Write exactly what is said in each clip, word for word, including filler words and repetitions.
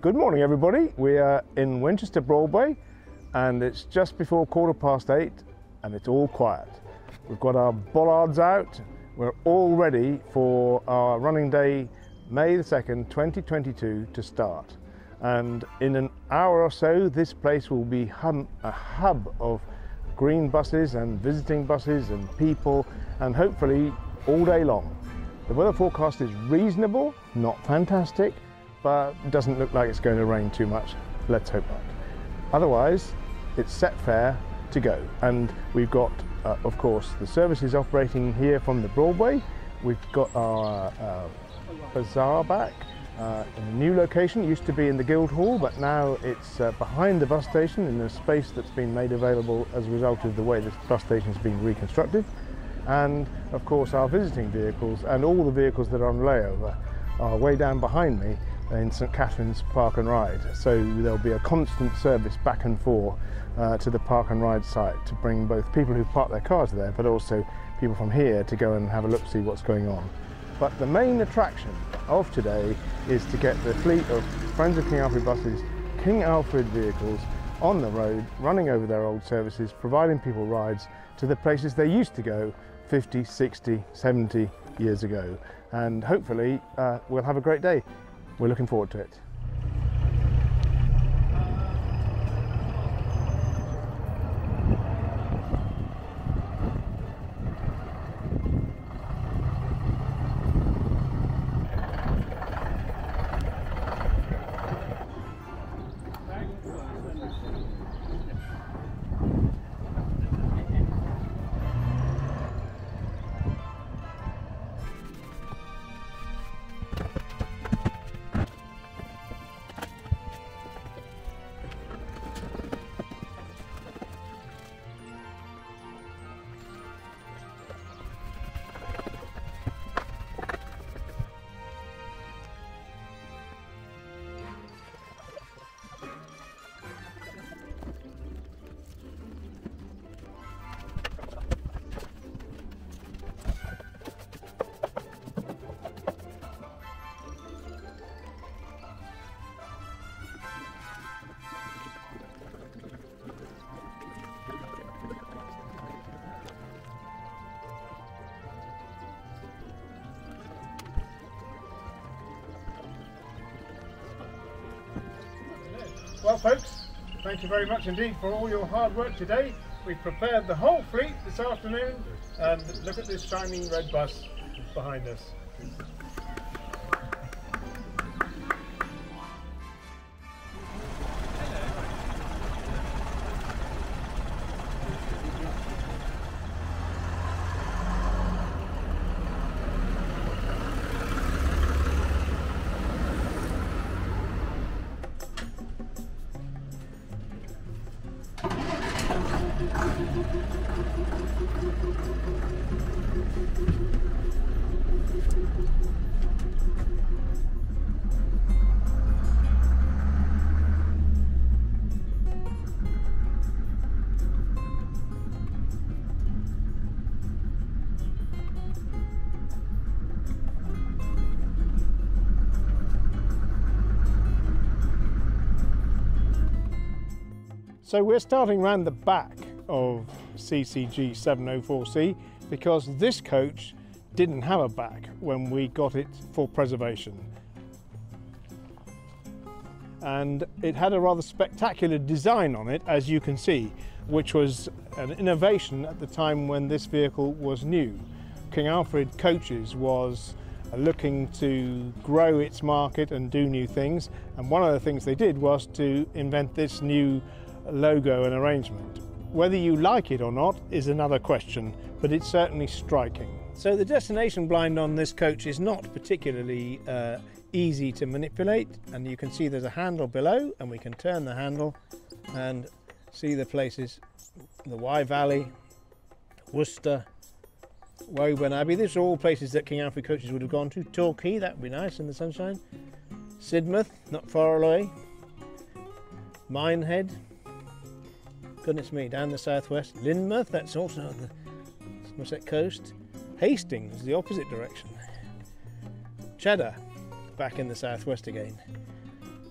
Good morning, everybody. We are in Winchester Broadway and it's just before quarter past eight and it's all quiet. We've got our bollards out. We're all ready for our running day, May the second, twenty twenty-two, to start. And in an hour or so, this place will be hum a hub of green buses and visiting buses and people, and hopefully all day long. The weather forecast is reasonable, not fantastic, but it doesn't look like it's going to rain too much. Let's hope not. Otherwise, it's set fair to go. And we've got, uh, of course, the services operating here from the Broadway. We've got our uh, bazaar back uh, in a new location. It used to be in the Guildhall, but now it's uh, behind the bus station in a space that's been made available as a result of the way this bus station's been reconstructed. And, of course, our visiting vehicles and all the vehicles that are on layover are way down behind me in St Catherine's Park and Ride, so there'll be a constant service back and forth uh, to the Park and Ride site to bring both people who've parked their cars there, but also people from here to go and have a look, see what's going on. But the main attraction of today is to get the fleet of Friends of King Alfred buses, King Alfred vehicles on the road, running over their old services, providing people rides to the places they used to go fifty, sixty, seventy years ago. And hopefully uh, we'll have a great day. We're looking forward to it. Well, folks, thank you very much indeed for all your hard work today. We've prepared the whole fleet this afternoon, and look at this shining red bus behind us. So we're starting round the back of C C G seven oh four C because this coach didn't have a back when we got it for preservation. And it had a rather spectacular design on it, as you can see, which was an innovation at the time when this vehicle was new. King Alfred Coaches was looking to grow its market and do new things. And one of the things they did was to invent this new logo and arrangement. Whether you like it or not is another question, but it's certainly striking. So the destination blind on this coach is not particularly uh, easy to manipulate, and you can see there's a handle below, and we can turn the handle and see the places, the Wye Valley, Worcester, Woburn Abbey. These are all places that King Alfred coaches would have gone to. Torquay, that would be nice in the sunshine. Sidmouth, not far away. Minehead, goodness me, down the southwest. Lynmouth, that's also on the Somerset coast. Hastings, the opposite direction. Cheddar, back in the southwest again.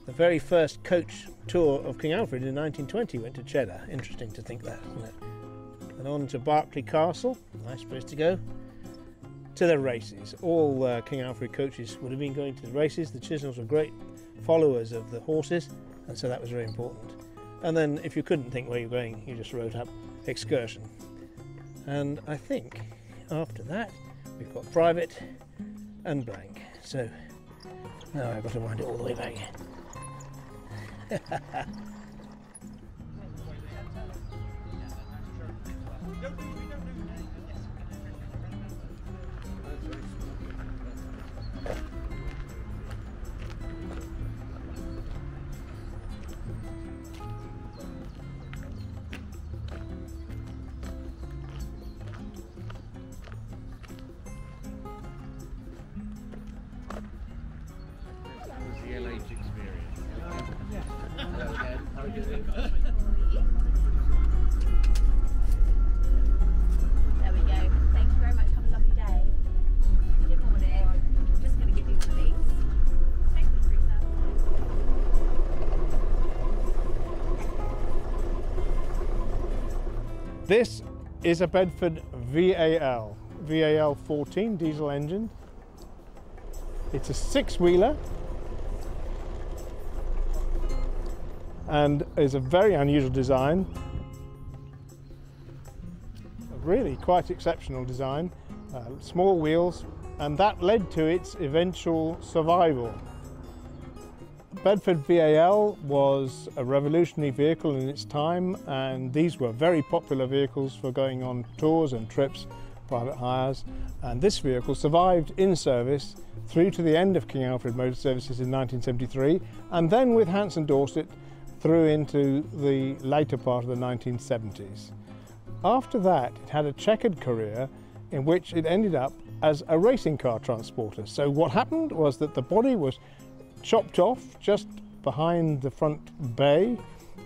The very first coach tour of King Alfred in nineteen twenty went to Cheddar. Interesting to think that, isn't it? And on to Berkeley Castle, nice place to go. To the races. All uh, King Alfred coaches would have been going to the races. The Chisnalls were great followers of the horses, and so that was very important. And then if you couldn't think where you were going, you just wrote up excursion. And I think after that, we've got private and blank. So now I've got to wind it all the way back. This is a Bedford V A L, V A L fourteen diesel engine. It's a six-wheeler and is a very unusual design. A really quite exceptional design, uh, small wheels, and that led to its eventual survival. Bedford V A L was a revolutionary vehicle in its time, and these were very popular vehicles for going on tours and trips, private hires, and this vehicle survived in service through to the end of King Alfred Motor Services in nineteen seventy-three, and then with Hants and Dorset through into the later part of the nineteen seventies. After that, it had a checkered career in which it ended up as a racing car transporter. So what happened was that the body was chopped off just behind the front bay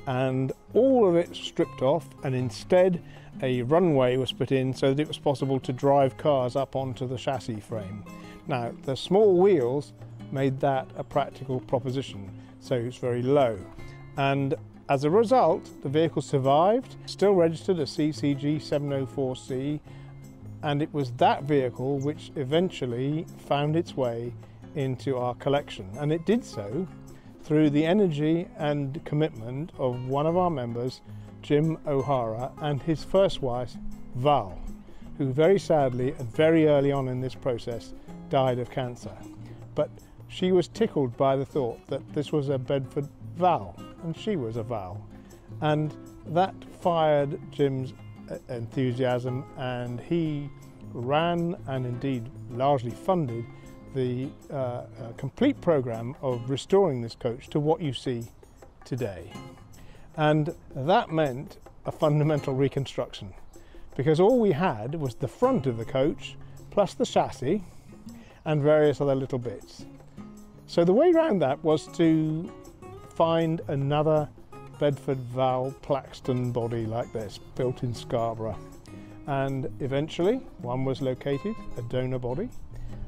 and all of it stripped off, and instead a runway was put in so that it was possible to drive cars up onto the chassis frame. Now, the small wheels made that a practical proposition, so it's very low, and as a result the vehicle survived, still registered as C C G seven oh four C, and it was that vehicle which eventually found its way into our collection, and it did so through the energy and commitment of one of our members, Jim O'Hara, and his first wife, Val, who very sadly and very early on in this process died of cancer. But she was tickled by the thought that this was a Bedford V A L, and she was a V A L, and that fired Jim's enthusiasm, and he ran and indeed largely funded the uh, uh, complete program of restoring this coach to what you see today. And that meant a fundamental reconstruction, because all we had was the front of the coach plus the chassis and various other little bits. So the way around that was to find another Bedford-Val Plaxton body like this, built in Scarborough. And eventually one was located, a donor body,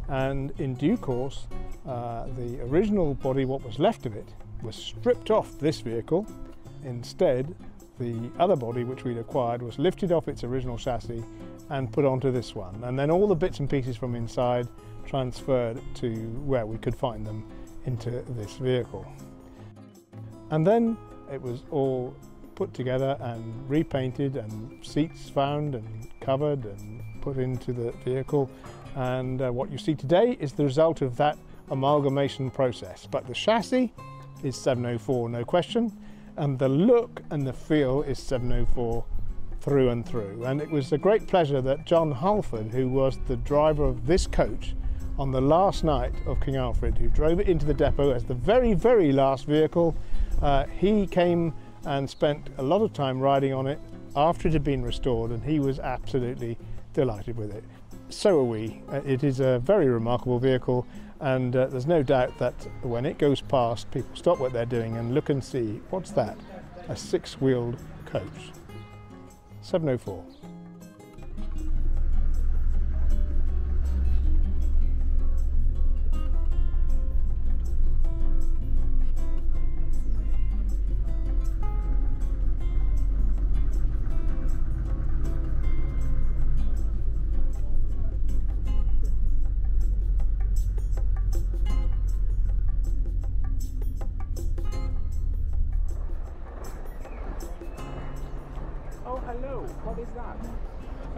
and in due course uh, the original body, what was left of it, was stripped off this vehicle. Instead the other body which we'd acquired was lifted off its original chassis and put onto this one, and then all the bits and pieces from inside transferred to where we could find them into this vehicle. And then it was all put together and repainted, and seats found and covered and put into the vehicle, and uh, what you see today is the result of that amalgamation process. But the chassis is seven oh four, no question, and the look and the feel is seven oh four through and through. And it was a great pleasure that John Halford, who was the driver of this coach on the last night of King Alfred, who drove it into the depot as the very, very last vehicle, uh, he came and spent a lot of time riding on it after it had been restored, and he was absolutely delighted with it. So are we. It is a very remarkable vehicle, and uh, there's no doubt that when it goes past, people stop what they're doing and look and see, what's that? A six-wheeled coach. seven oh four.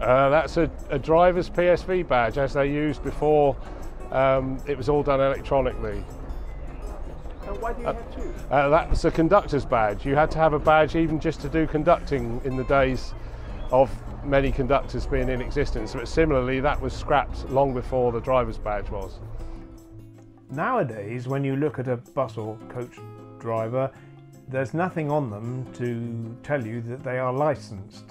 Uh, that's a, a driver's P S V badge, as they used before. Um, it was all done electronically. And why do you uh, have two? Uh, that's a conductor's badge. You had to have a badge even just to do conducting in the days of many conductors being in existence. But similarly, that was scrapped long before the driver's badge was. Nowadays, when you look at a bus or coach driver, there's nothing on them to tell you that they are licensed.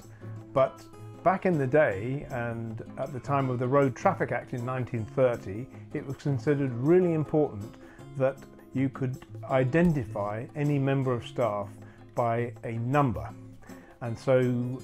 But back in the day, and at the time of the Road Traffic Act in nineteen thirty, it was considered really important that you could identify any member of staff by a number. And so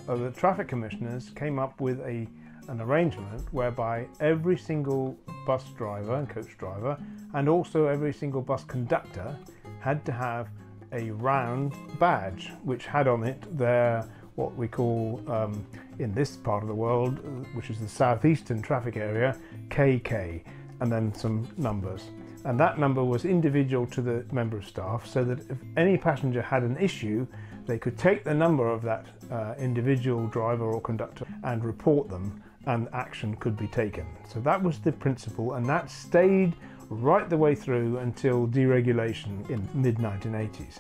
uh, the traffic commissioners came up with a, an arrangement whereby every single bus driver and coach driver, and also every single bus conductor, had to have a round badge which had on it their, what we call um, in this part of the world, which is the southeastern traffic area, K K, and then some numbers. And that number was individual to the member of staff, so that if any passenger had an issue, they could take the number of that uh, individual driver or conductor and report them, and action could be taken. So that was the principle, and that stayed right the way through until deregulation in mid nineteen eighties.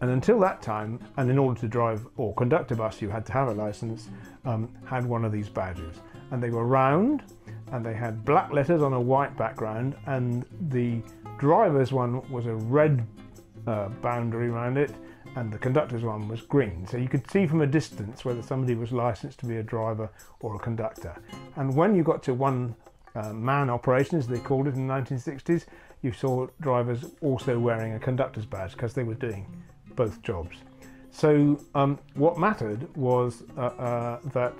And until that time, and in order to drive or conduct a bus, you had to have a license, um, had one of these badges. And they were round, and they had black letters on a white background, and the driver's one was a red uh, boundary around it, and the conductor's one was green. So you could see from a distance whether somebody was licensed to be a driver or a conductor. And when you got to one uh, man operation, as they called it in the nineteen sixties, you saw drivers also wearing a conductor's badge because they were doing both jobs. So um, what mattered was uh, uh, that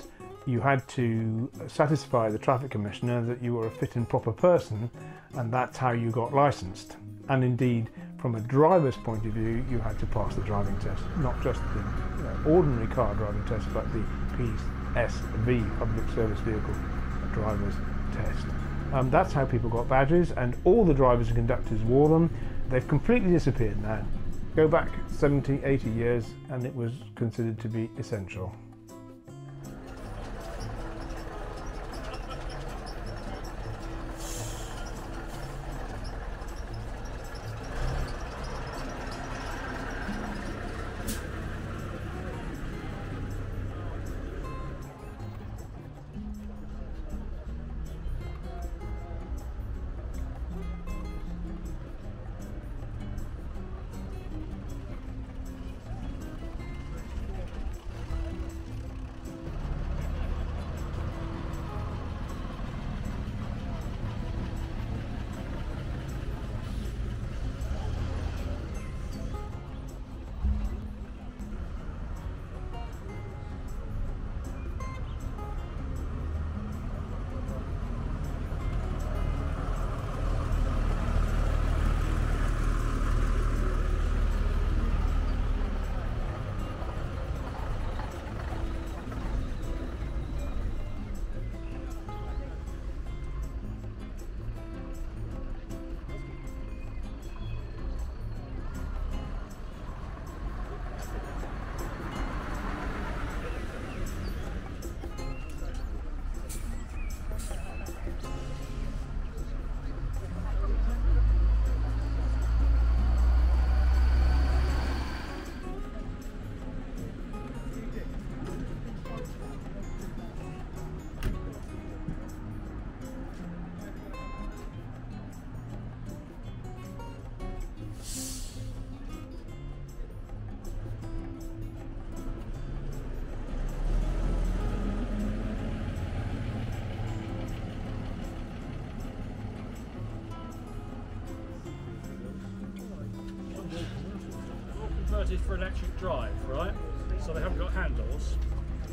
you had to satisfy the traffic commissioner that you were a fit and proper person, and that's how you got licensed. And indeed, from a driver's point of view, you had to pass the driving test, not just the uh, ordinary car driving test, but the P S V, Public Service Vehicle Driver's Test. Um, that's how people got badges, and all the drivers and conductors wore them. They've completely disappeared now. Go back seventy, eighty years, and it was considered to be essential. For electric drive, right? So they haven't got handles,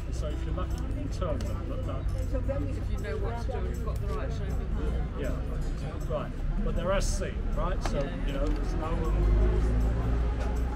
and so if you're lucky, you can turn them like that. If you know what to do, you've got the right shape of the... Yeah, right. But they're as seen, right? So, yeah. You know, there's no... Um,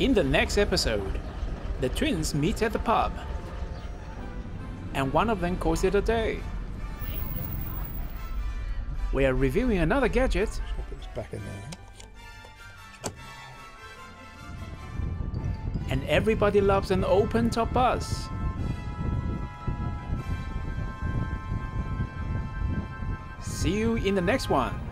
In the next episode, the twins meet at the pub, and one of them calls it a day. We are reviewing another gadget. Let's put this back in there. And everybody loves an open-top bus. See you in the next one.